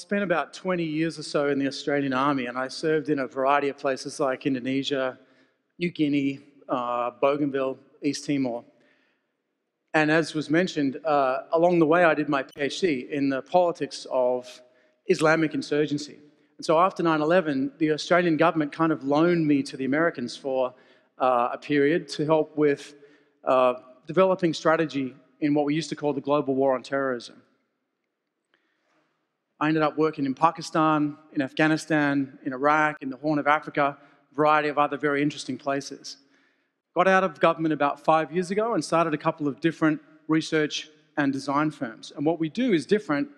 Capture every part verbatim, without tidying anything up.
spent about twenty years or so in the Australian Army, and I served in a variety of places like Indonesia, New Guinea, uh, Bougainville, East Timor. And as was mentioned, uh, along the way I did my PhD in the politics of Islamic insurgency. And so after nine eleven, the Australian government kind of loaned me to the Americans for uh, a period to help with uh, developing strategy in what we used to call the global war on terrorism. I ended up working in Pakistan, in Afghanistan, in Iraq, in the Horn of Africa, a variety of other very interesting places. Got out of government about five years ago and started a couple of different research and design firms. And what we do is different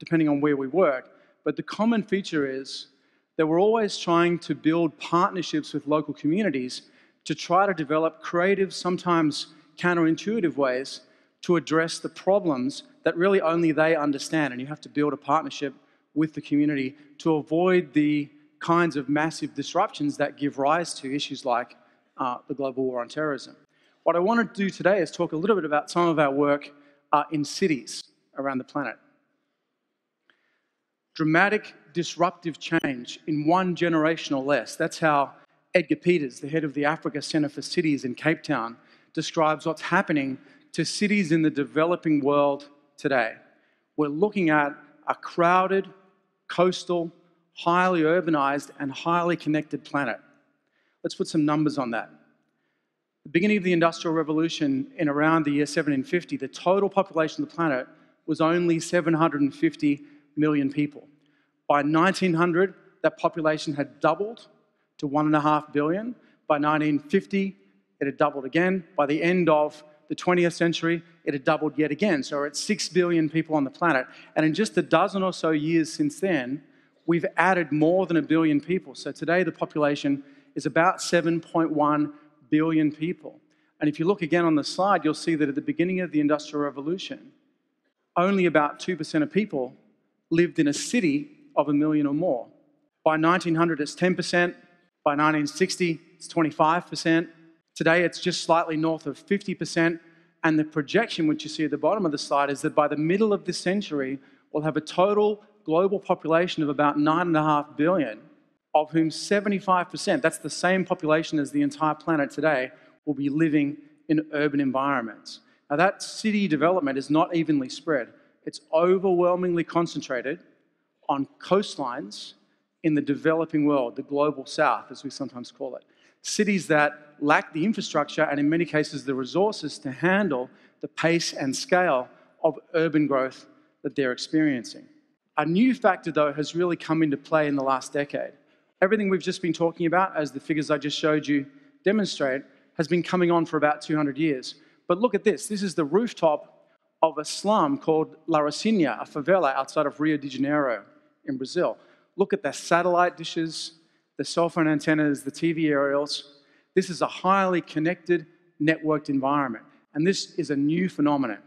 depending on where we work, but the common feature is that we're always trying to build partnerships with local communities to try to develop creative, sometimes counterintuitive ways to address the problems that really only they understand, and you have to build a partnership with the community to avoid the kinds of massive disruptions that give rise to issues like uh, the global war on terrorism. What I want to do today is talk a little bit about some of our work uh, in cities around the planet. Dramatic disruptive change in one generation or less. That's how Edgar Peters, the head of the Africa Center for Cities in Cape Town, describes what's happening to cities in the developing world today. We're looking at a crowded, coastal, highly urbanized and highly connected planet. Let's put some numbers on that. The beginning of the Industrial Revolution in around the year seventeen fifty, the total population of the planet was only seven hundred fifty million people. By nineteen hundred, that population had doubled to one and a half billion. By nineteen fifty, it had doubled again. By the end of the twentieth century, it had doubled yet again. So we're at six billion people on the planet. And in just a dozen or so years since then, we've added more than a billion people. So today, the population is about seven point one billion people. And if you look again on the slide, you'll see that at the beginning of the Industrial Revolution, only about two percent of people lived in a city of a million or more. By nineteen hundred, it's ten percent. By nineteen sixty, it's twenty-five percent. Today, it's just slightly north of fifty percent, and the projection, which you see at the bottom of the slide, is that by the middle of this century, we'll have a total global population of about nine point five billion, of whom seventy-five percent, that's the same population as the entire planet today, will be living in urban environments. Now, that city development is not evenly spread. It's overwhelmingly concentrated on coastlines in the developing world, the global south, as we sometimes call it. Cities that lack the infrastructure and, in many cases, the resources to handle the pace and scale of urban growth that they're experiencing. A new factor, though, has really come into play in the last decade. Everything we've just been talking about, as the figures I just showed you demonstrate, has been coming on for about two hundred years. But look at this. This is the rooftop of a slum called La Rocinha, a favela outside of Rio de Janeiro in Brazil. Look at the satellite dishes, the cell phone antennas, the T V aerials. This is a highly connected, networked environment. And this is a new phenomenon.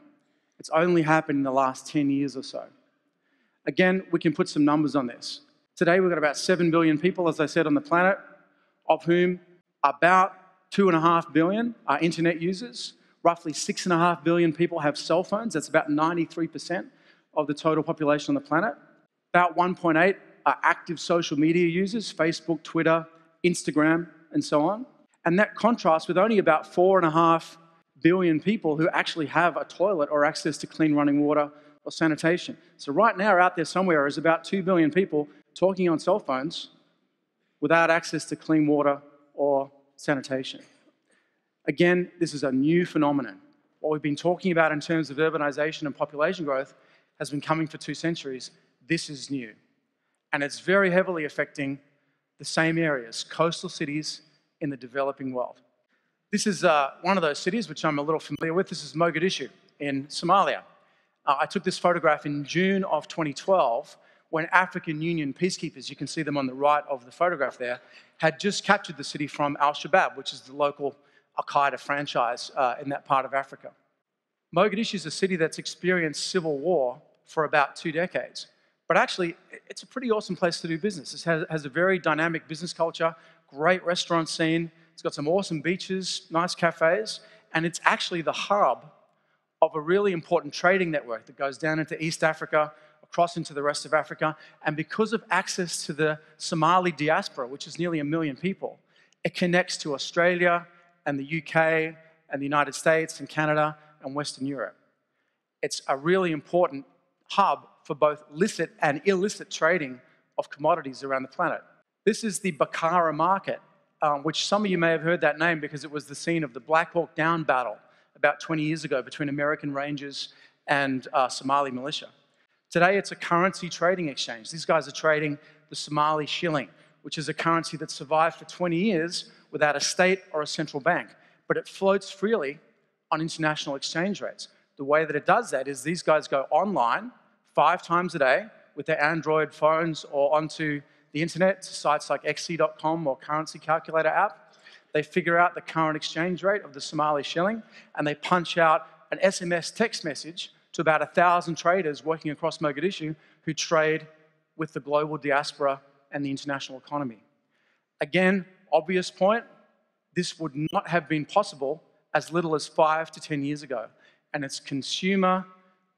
It's only happened in the last ten years or so. Again, we can put some numbers on this. Today, we've got about seven billion people, as I said, on the planet, of whom about two point five billion are internet users. Roughly six point five billion people have cell phones. That's about ninety-three percent of the total population on the planet. About one point eight are active social media users, Facebook, Twitter, Instagram, and so on. And that contrasts with only about four and a half billion people who actually have a toilet or access to clean running water or sanitation. So right now, out there somewhere is about two billion people talking on cell phones without access to clean water or sanitation. Again, this is a new phenomenon. What we've been talking about in terms of urbanization and population growth has been coming for two centuries. This is new. And it's very heavily affecting the same areas, coastal cities in the developing world. This is uh, one of those cities which I'm a little familiar with. This is Mogadishu in Somalia. Uh, I took this photograph in June of twenty twelve when African Union peacekeepers, you can see them on the right of the photograph there, had just captured the city from Al-Shabaab, which is the local Al-Qaeda franchise uh, in that part of Africa. Mogadishu is a city that's experienced civil war for about two decades. But actually, it's a pretty awesome place to do business. It has a very dynamic business culture, great restaurant scene. It's got some awesome beaches, nice cafes, and it's actually the hub of a really important trading network that goes down into East Africa, across into the rest of Africa. And because of access to the Somali diaspora, which is nearly a million people, it connects to Australia and the U K and the United States and Canada and Western Europe. It's a really important hub for both licit and illicit trading of commodities around the planet. This is the Bakara market, um, which some of you may have heard that name because it was the scene of the Black Hawk Down battle about twenty years ago between American Rangers and uh, Somali militia. Today, it's a currency trading exchange. These guys are trading the Somali shilling, which is a currency that survived for twenty years without a state or a central bank, but it floats freely on international exchange rates. The way that it does that is these guys go online five times a day with their Android phones or onto the internet to sites like x e dot com or Currency Calculator app. They figure out the current exchange rate of the Somali shilling and they punch out an S M S text message to about one thousand traders working across Mogadishu who trade with the global diaspora and the international economy. Again, obvious point, this would not have been possible as little as five to ten years ago. And it's consumer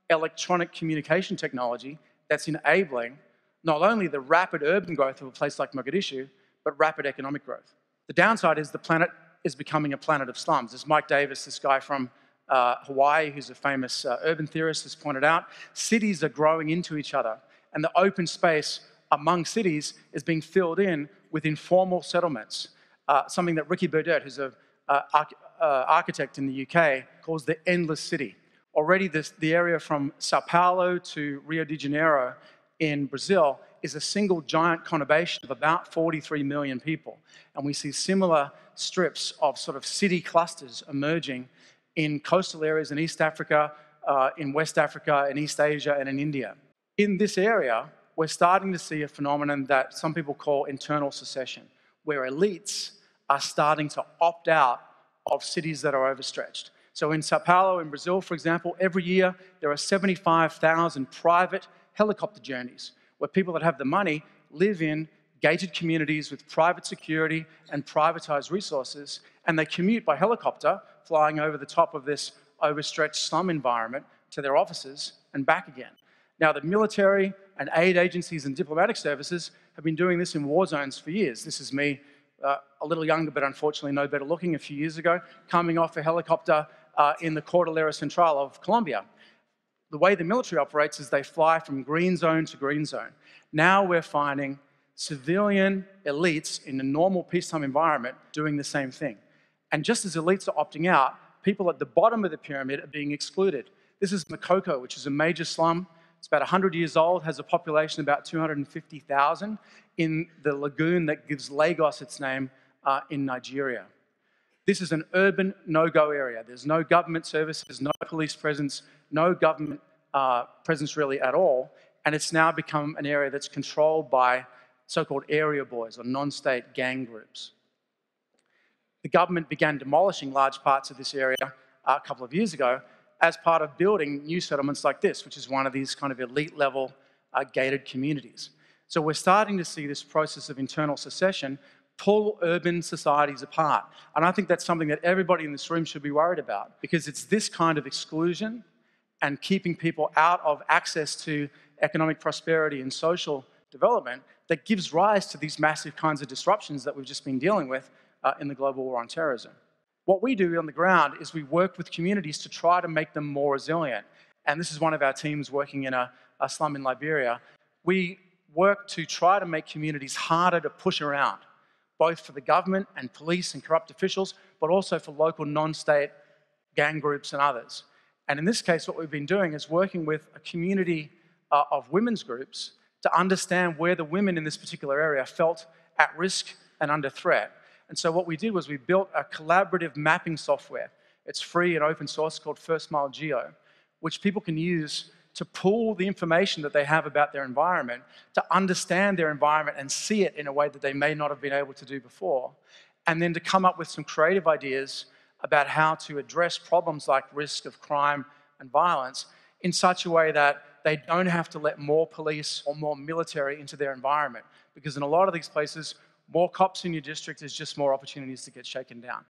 electronic communication technology that's enabling not only the rapid urban growth of a place like Mogadishu, but rapid economic growth. The downside is the planet is becoming a planet of slums. As Mike Davis, this guy from uh, Hawaii, who's a famous uh, urban theorist, has pointed out, cities are growing into each other, and the open space among cities is being filled in with informal settlements, uh, something that Ricky Burdett, who's an uh, arch uh, architect in the U K, calls the endless city. Already this, the area from Sao Paulo to Rio de Janeiro in Brazil is a single giant conurbation of about forty-three million people. And we see similar strips of sort of city clusters emerging in coastal areas in East Africa, uh, in West Africa, in East Asia, and in India. In this area, we're starting to see a phenomenon that some people call internal secession, where elites are starting to opt out of cities that are overstretched. So in Sao Paulo, in Brazil, for example, every year there are seventy-five thousand private helicopter journeys where people that have the money live in gated communities with private security and privatized resources, and they commute by helicopter, flying over the top of this overstretched slum environment to their offices and back again. Now, the military and aid agencies and diplomatic services have been doing this in war zones for years. This is me, uh, a little younger, but unfortunately no better looking, a few years ago, coming off a helicopter Uh, in the Cordillera Central of Colombia. The way the military operates is they fly from green zone to green zone. Now we're finding civilian elites in a normal peacetime environment doing the same thing. And just as elites are opting out, people at the bottom of the pyramid are being excluded. This is Makoko, which is a major slum. It's about one hundred years old, has a population of about two hundred fifty thousand in the lagoon that gives Lagos its name uh, in Nigeria. This is an urban no-go area. There's no government services, no police presence, no government uh, presence really at all, and it's now become an area that's controlled by so-called area boys or non-state gang groups. The government began demolishing large parts of this area uh, a couple of years ago as part of building new settlements like this, which is one of these kind of elite-level uh, gated communities. So we're starting to see this process of internal secession pull urban societies apart. And I think that's something that everybody in this room should be worried about, because it's this kind of exclusion and keeping people out of access to economic prosperity and social development that gives rise to these massive kinds of disruptions that we've just been dealing with uh, in the global war on terrorism. What we do on the ground is we work with communities to try to make them more resilient. And this is one of our teams working in a, a slum in Liberia. We work to try to make communities harder to push around, both for the government and police and corrupt officials, but also for local non-state gang groups and others. And in this case, what we've been doing is working with a community uh, of women's groups to understand where the women in this particular area felt at risk and under threat. And so what we did was we built a collaborative mapping software. It's free and open source, called First Mile Geo, which people can use to pull the information that they have about their environment, to understand their environment and see it in a way that they may not have been able to do before, and then to come up with some creative ideas about how to address problems like risk of crime and violence in such a way that they don't have to let more police or more military into their environment. Because in a lot of these places, more cops in your district is just more opportunities to get shaken down.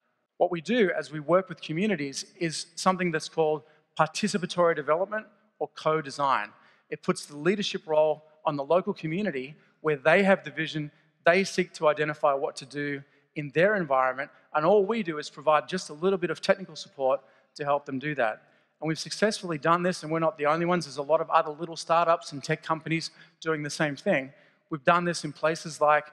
What we do as we work with communities is something that's called participatory development, or co-design. it puts the leadership role on the local community where they have the vision, they seek to identify what to do in their environment, and all we do is provide just a little bit of technical support to help them do that. And we've successfully done this, and we're not the only ones. There's a lot of other little startups and tech companies doing the same thing. We've done this in places like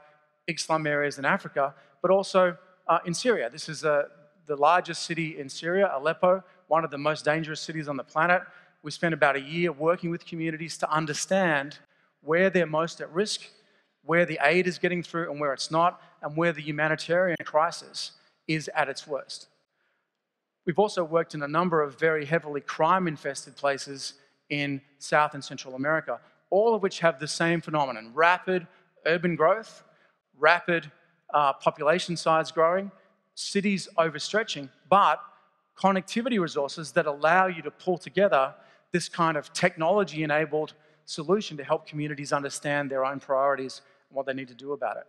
big slum areas in Africa, but also uh, in Syria. This is uh, the largest city in Syria, Aleppo, one of the most dangerous cities on the planet. We spent about a year working with communities to understand where they're most at risk, where the aid is getting through and where it's not, and where the humanitarian crisis is at its worst. We've also worked in a number of very heavily crime-infested places in South and Central America, all of which have the same phenomenon: rapid urban growth, rapid uh, population size growing, cities overstretching, but connectivity resources that allow you to pull together this kind of technology-enabled solution to help communities understand their own priorities and what they need to do about it.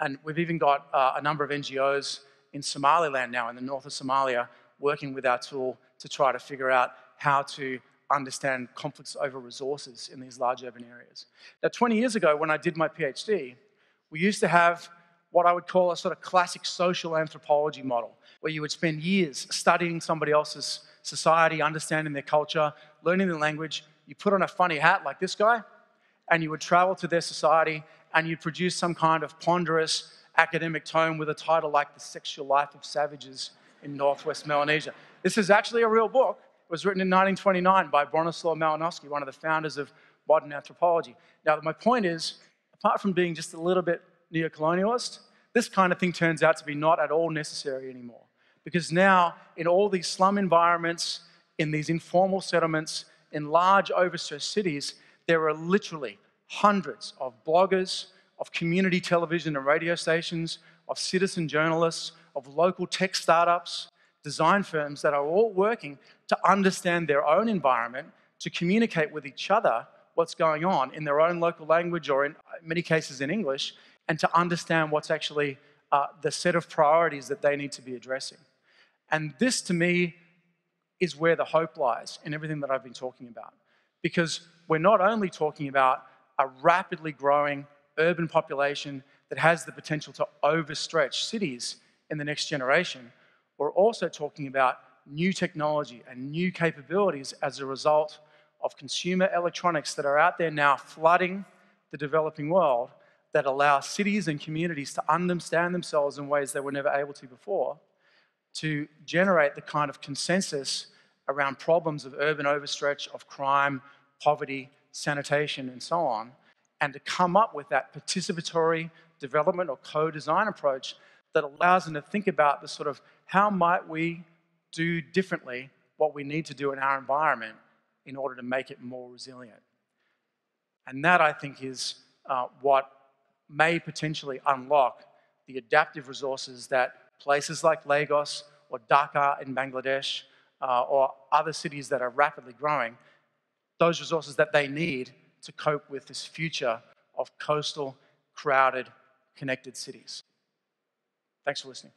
And we've even got uh, a number of N G Os in Somaliland now, in the north of Somalia, working with our tool to try to figure out how to understand conflicts over resources in these large urban areas. Now, twenty years ago, when I did my PhD, we used to have what I would call a sort of classic social anthropology model, where you would spend years studying somebody else's society, understanding their culture, learning their language. You put on a funny hat like this guy, and you would travel to their society, and you'd produce some kind of ponderous academic tome with a title like The Sexual Life of Savages in Northwest Melanesia. This is actually a real book. It was written in nineteen twenty-nine by Bronislaw Malinowski, one of the founders of modern anthropology. Now, my point is, apart from being just a little bit neocolonialist, this kind of thing turns out to be not at all necessary anymore. Because now, in all these slum environments, in these informal settlements, in large overstretched cities, there are literally hundreds of bloggers, of community television and radio stations, of citizen journalists, of local tech startups, design firms that are all working to understand their own environment, to communicate with each other what's going on in their own local language, or in many cases in English, and to understand what's actually uh, the set of priorities that they need to be addressing. And this, to me, is where the hope lies in everything that I've been talking about. Because we're not only talking about a rapidly growing urban population that has the potential to overstretch cities in the next generation, we're also talking about new technology and new capabilities as a result of consumer electronics that are out there now flooding the developing world, that allow cities and communities to understand themselves in ways they were never able to before, to generate the kind of consensus around problems of urban overstretch, of crime, poverty, sanitation, and so on, and to come up with that participatory development or co-design approach that allows them to think about the sort of, how might we do differently what we need to do in our environment in order to make it more resilient? And that, I think, is uh, what may potentially unlock the adaptive resources that places like Lagos or Dhaka in Bangladesh uh, or other cities that are rapidly growing, those resources that they need to cope with this future of coastal, crowded, connected cities. Thanks for listening.